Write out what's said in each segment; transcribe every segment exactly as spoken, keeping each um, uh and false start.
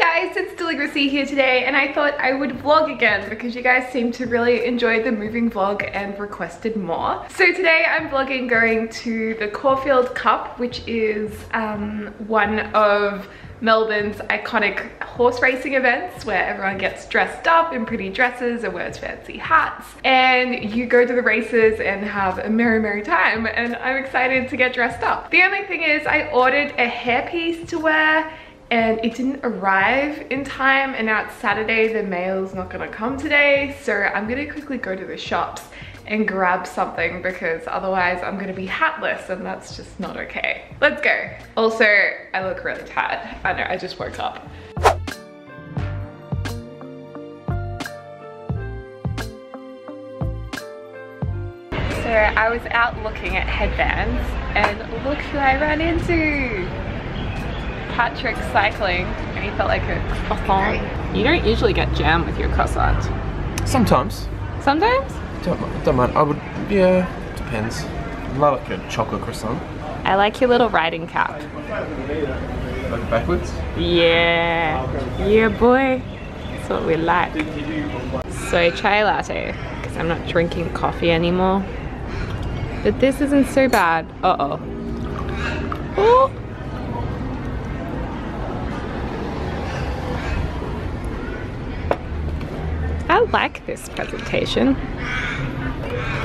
guys, it's Deligracy here today, and I thought I would vlog again because you guys seem to really enjoy the moving vlog and requested more. So today I'm vlogging going to the Caulfield Cup, which is um, one of Melbourne's iconic horse racing events where everyone gets dressed up in pretty dresses and wears fancy hats, and you go to the races and have a merry merry time, and I'm excited to get dressed up. The only thing is I ordered a hairpiece to wear and it didn't arrive in time, and now it's Saturday, the mail's not gonna come today, so I'm gonna quickly go to the shops and grab something because otherwise I'm gonna be hatless and that's just not okay. Let's go. Also, I look really tired. I know, I just woke up. So I was out looking at headbands and look who I ran into. Patrick cycling, and he felt like a croissant. You don't usually get jam with your croissant. Sometimes. Sometimes? Don't, don't mind. I would, yeah, depends. I like a chocolate croissant. I like your little riding cap. Like backwards? Yeah. Yeah, boy. That's what we like. So, chai latte, because I'm not drinking coffee anymore. But this isn't so bad. Uh-oh. Oh! I like this presentation.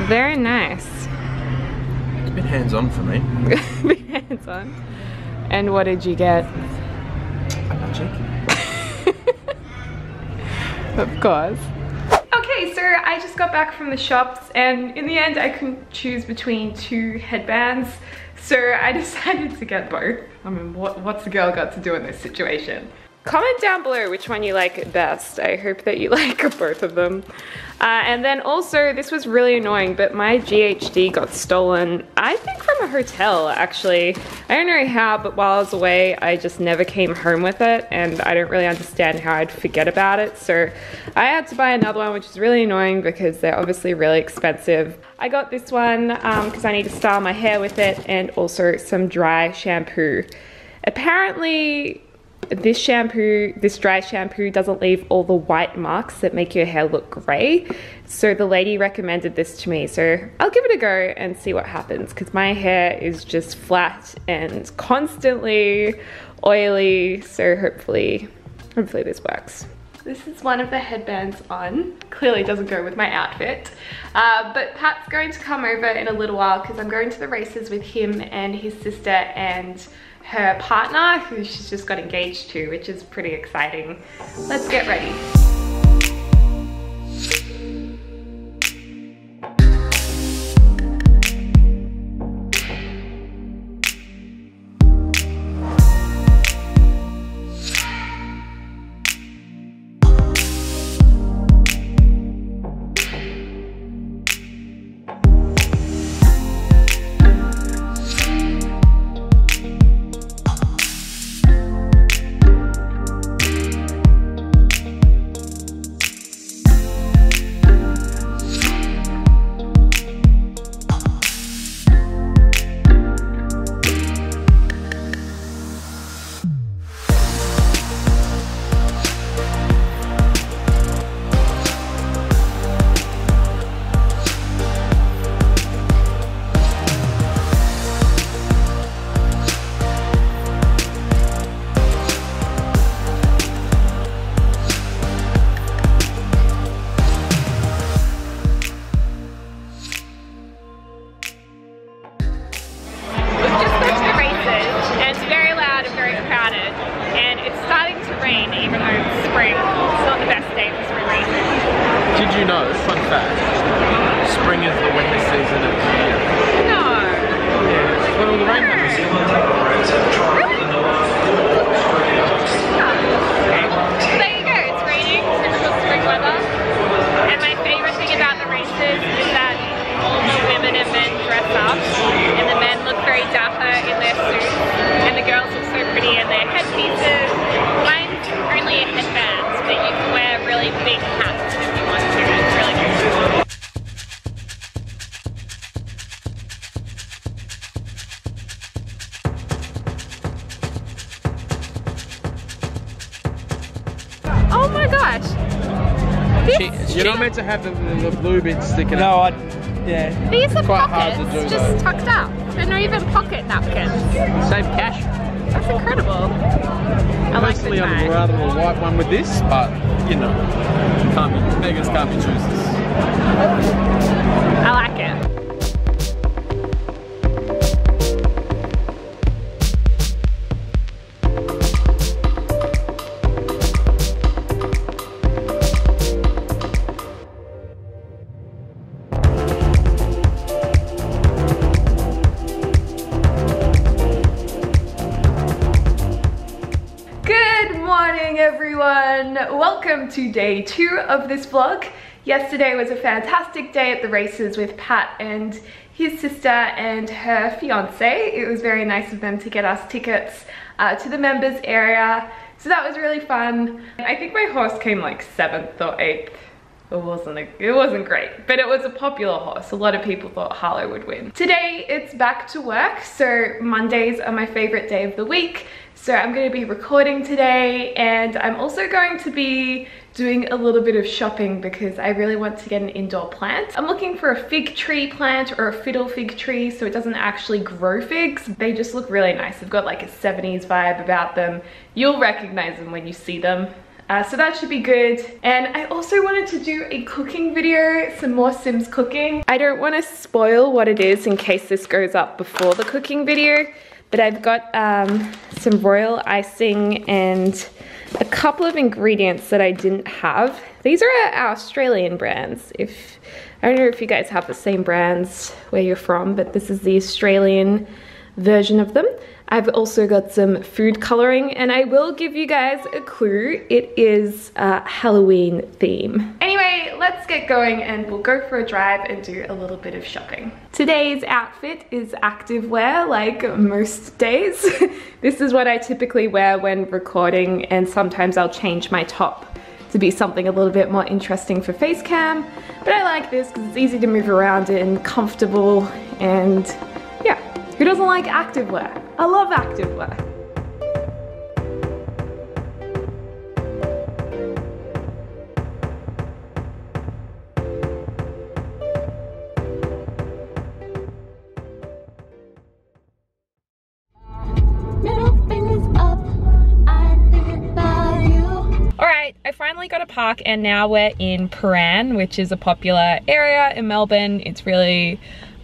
Very nice. It's been hands-on for me. Been hands-on. And what did you get? I'm not joking. Of course. Okay, so I just got back from the shops, and in the end I couldn't choose between two headbands, so I decided to get both. I mean, what, what's a girl got to do in this situation? Comment down below which one you like best. I hope that you like both of them. Uh, and then also, this was really annoying, but my G H D got stolen, I think from a hotel, actually. I don't know how, but while I was away, I just never came home with it, and I don't really understand how I'd forget about it. So I had to buy another one, which is really annoying because they're obviously really expensive. I got this one because um, I need to style my hair with it, and also some dry shampoo. Apparently, This shampoo, this dry shampoo doesn't leave all the white marks that make your hair look grey. So the lady recommended this to me. So I'll give it a go and see what happens, because my hair is just flat and constantly oily. So hopefully, hopefully this works. This is one of the headbands on. Clearly doesn't go with my outfit. Uh, but Pat's going to come over in a little while because I'm going to the races with him and his sister and her partner, who she's just got engaged to, which is pretty exciting. Let's get ready. Oh my gosh. This she, you're not meant to have the, the, the blue bits sticking no, out. No, I, yeah. These are quite pockets hard to do, just though. Tucked up. And they're even pocket napkins. Save cash. That's incredible. I Personally, like the tie. I'd rather a white one with this, but you know, can't be, beggars can't be choosers. I like it. Welcome to day two of this vlog. Yesterday was a fantastic day at the races with Pat and his sister and her fiance. It was very nice of them to get us tickets uh, to the members area, so that was really fun. I think my horse came like seventh or eighth. It wasn't a, it wasn't great, but it was a popular horse. A lot of people thought Harlow would win. Today it's back to work, so Mondays are my favorite day of the week. So I'm going to be recording today, and I'm also going to be doing a little bit of shopping because I really want to get an indoor plant. I'm looking for a fig tree plant or a fiddle fig tree, so it doesn't actually grow figs. They just look really nice. They've got like a seventies vibe about them. You'll recognize them when you see them. Uh, so that should be good. And I also wanted to do a cooking video, some more Sims cooking. I don't want to spoil what it is in case this goes up before the cooking video, but I've got um, some royal icing and a couple of ingredients that I didn't have. These are our Australian brands. If I don't know if you guys have the same brands where you're from, but this is the Australian version of them. I've also got some food coloring, and I will give you guys a clue. It is a Halloween theme. Anyway, let's get going and we'll go for a drive and do a little bit of shopping. Today's outfit is activewear, like most days. This is what I typically wear when recording, and sometimes I'll change my top to be something a little bit more interesting for face cam. But I like this because it's easy to move around and comfortable, and yeah, who doesn't like activewear? I love activewear. All right, I finally got a park, and now we're in Prahran, which is a popular area in Melbourne. It's really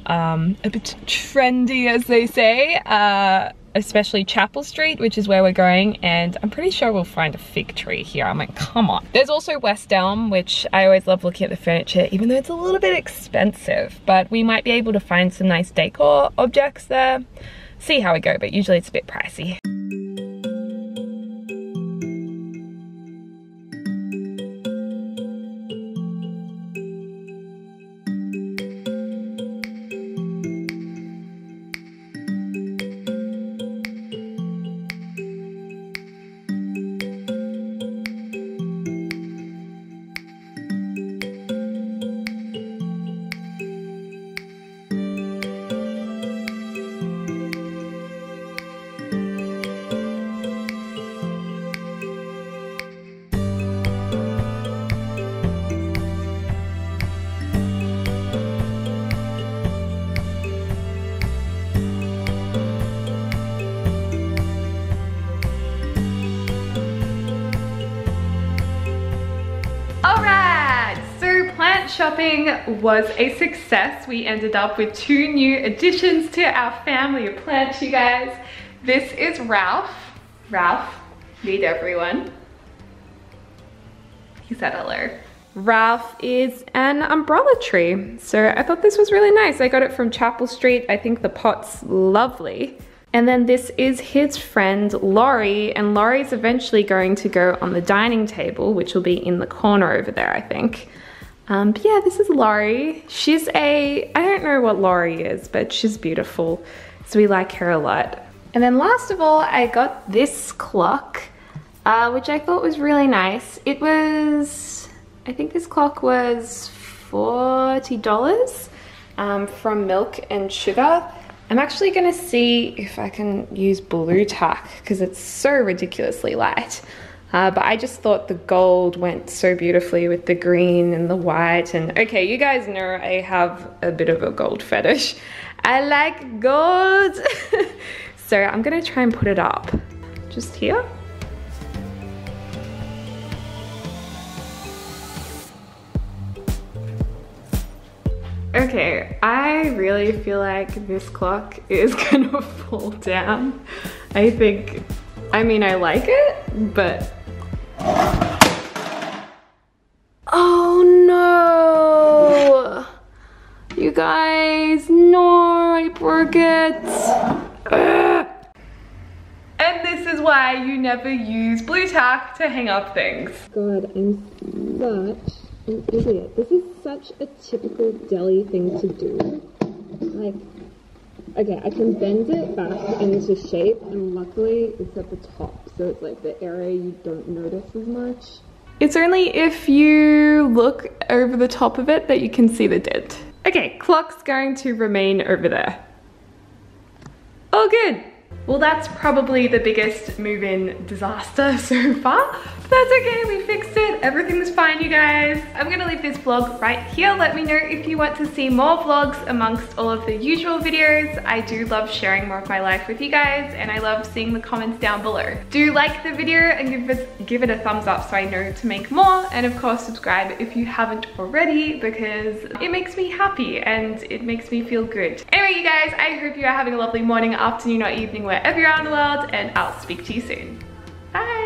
Um, a bit trendy, as they say, uh, especially Chapel Street, which is where we're going, and I'm pretty sure we'll find a fig tree here. I'm like, come on. There's also West Elm, which I always love looking at the furniture, even though it's a little bit expensive, but we might be able to find some nice decor objects there. See how we go, but usually it's a bit pricey. Shopping was a success. We ended up with two new additions to our family of plants, you guys. This is Ralph. Ralph, meet everyone. He said hello. Ralph is an umbrella tree, so I thought this was really nice. I got it from Chapel Street. I think the pot's lovely. And then this is his friend Laurie, and Laurie's eventually going to go on the dining table, which will be in the corner over there, I think. Um, but yeah, this is Laurie. She's a, I don't know what Laurie is, but she's beautiful. So we like her a lot. And then last of all, I got this clock, uh, which I thought was really nice. It was, I think this clock was forty dollars um, from Milk and Sugar. I'm actually gonna see if I can use Blu-Tac because it's so ridiculously light. Uh, but I just thought the gold went so beautifully with the green and the white. And okay, you guys know I have a bit of a gold fetish. I like gold. So I'm gonna try and put it up just here. Okay, I really feel like this clock is gonna fall down. I think, I mean, I like it, but... Oh no! You guys, no, I broke it! Ugh. And this is why you never use Blu-Tac to hang up things. God, I'm such an idiot. This is such a typical deli thing to do. Like, okay, I can bend it back into shape, and luckily it's at the top, so it's like the area you don't notice as much. It's only if you look over the top of it that you can see the dent. Okay, clock's going to remain over there. All good. Well, that's probably the biggest move-in disaster so far. But that's okay, we fixed it. Everything was fine, you guys. I'm gonna leave this vlog right here. Let me know if you want to see more vlogs amongst all of the usual videos. I do love sharing more of my life with you guys, and I love seeing the comments down below. Do like the video and give it, give it a thumbs up so I know to make more. And of course, subscribe if you haven't already, because it makes me happy and it makes me feel good. Anyway, you guys, I hope you are having a lovely morning, afternoon, or evening, wherever you are in the world, and I'll speak to you soon. Bye!